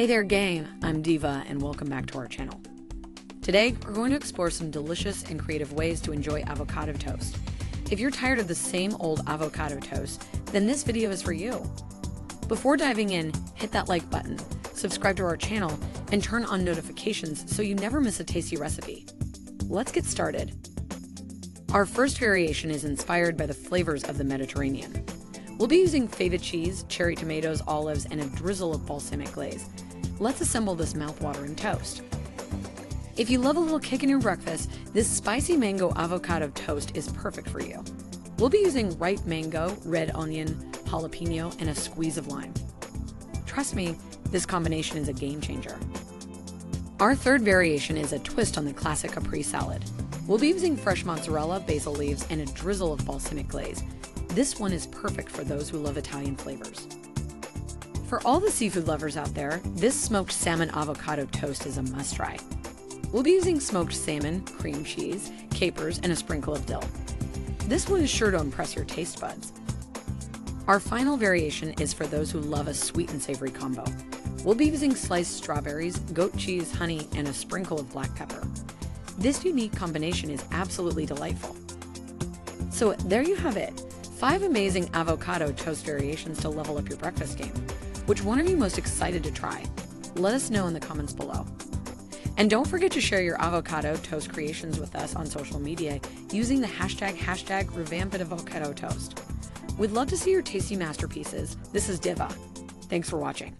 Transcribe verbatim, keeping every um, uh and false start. Hey there gang, I'm Diva and welcome back to our channel. Today, we're going to explore some delicious and creative ways to enjoy avocado toast. If you're tired of the same old avocado toast, then this video is for you. Before diving in, hit that like button, subscribe to our channel, and turn on notifications so you never miss a tasty recipe. Let's get started. Our first variation is inspired by the flavors of the Mediterranean. We'll be using feta cheese, cherry tomatoes, olives, and a drizzle of balsamic glaze. Let's assemble this mouthwatering toast. If you love a little kick in your breakfast, this spicy mango avocado toast is perfect for you. We'll be using ripe mango, red onion, jalapeno, and a squeeze of lime. Trust me, this combination is a game changer. Our third variation is a twist on the classic caprese salad. We'll be using fresh mozzarella, basil leaves, and a drizzle of balsamic glaze. This one is perfect for those who love Italian flavors. For all the seafood lovers out there, this smoked salmon avocado toast is a must-try. We'll be using smoked salmon, cream cheese, capers, and a sprinkle of dill. This one is sure to impress your taste buds. Our final variation is for those who love a sweet and savory combo. We'll be using sliced strawberries, goat cheese, honey, and a sprinkle of black pepper. This unique combination is absolutely delightful. So there you have it, five amazing avocado toast variations to level up your breakfast game. Which one are you most excited to try? Let us know in the comments below. And don't forget to share your avocado toast creations with us on social media using the hashtag hashtag revampedavocadotoast. We'd love to see your tasty masterpieces. This is Diva. Thanks for watching.